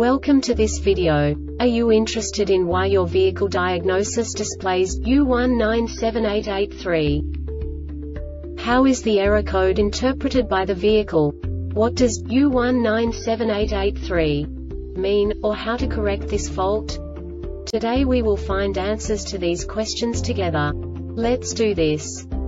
Welcome to this video. Are you interested in why your vehicle diagnosis displays U197883? How is the error code interpreted by the vehicle? What does U197883 mean, or how to correct this fault? Today we will find answers to these questions together. Let's do this.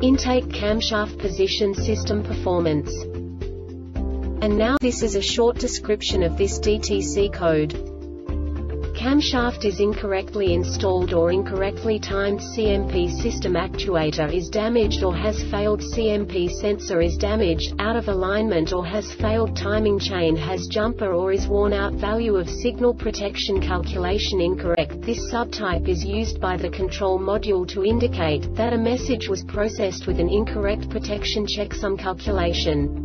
intake camshaft position system performance. And now this is a short description of this DTC code. Camshaft is incorrectly installed or incorrectly timed. CMP system actuator is damaged or has failed. CMP sensor is damaged, out of alignment or has failed. Timing chain has jumper or is worn out. Value of signal protection calculation incorrect. This subtype is used by the control module to indicate that a message was processed with an incorrect protection checksum calculation.